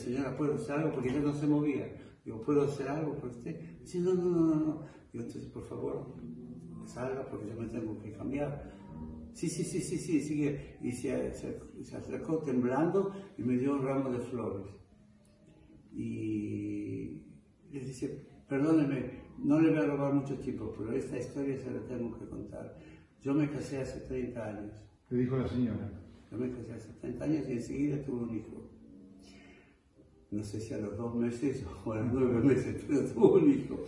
señora, ¿puedo hacer algo? Porque ella no se movía. Digo, ¿puedo hacer algo por usted? Sí, no, no, no, no. Digo, entonces, por favor, salga porque yo me tengo que cambiar. Sí, sí, sí, sí, sí, sí. Y se acercó temblando y me dio un ramo de flores. Y les dice, perdóneme, no le voy a robar mucho tiempo, pero esta historia se la tengo que contar. Yo me casé hace 30 años. ¿Qué dijo la señora? Yo me casé hace 30 años y enseguida tuve un hijo. No sé si a los 2 meses o a los 9 meses, pero tuve un hijo.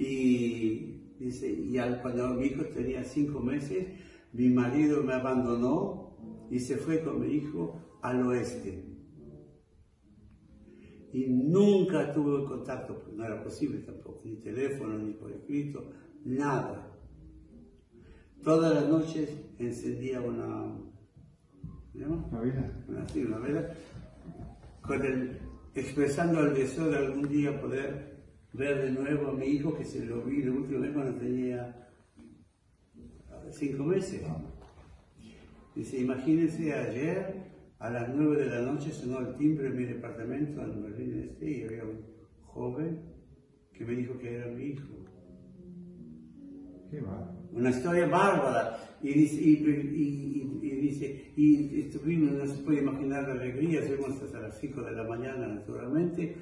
Y dice, y cuando mi hijo tenía 5 meses, mi marido me abandonó y se fue con mi hijo al oeste. Y nunca tuve contacto, no era posible tampoco, ni teléfono, ni por escrito, nada. Todas las noches encendía una, ¿no? ¿Una vela? Sí, una vela, expresando el deseo de algún día poder ver de nuevo a mi hijo, que se lo vi la última vez cuando tenía 5 meses. Dice, imagínense, ayer a las 9 de la noche sonó el timbre en mi departamento en Berlín Este y había un joven que me dijo que era mi hijo. Qué va. Una historia bárbara. Y dice, y estuvimos, no se puede imaginar la alegría, estuvimos hasta las 5 de la mañana naturalmente,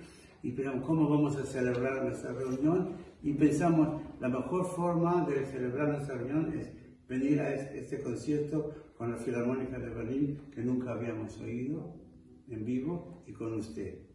y pensamos cómo vamos a celebrar nuestra reunión, y pensamos la mejor forma de celebrar nuestra reunión es venir a este concierto con la Filarmónica de Berlín, que nunca habíamos oído en vivo, y con usted.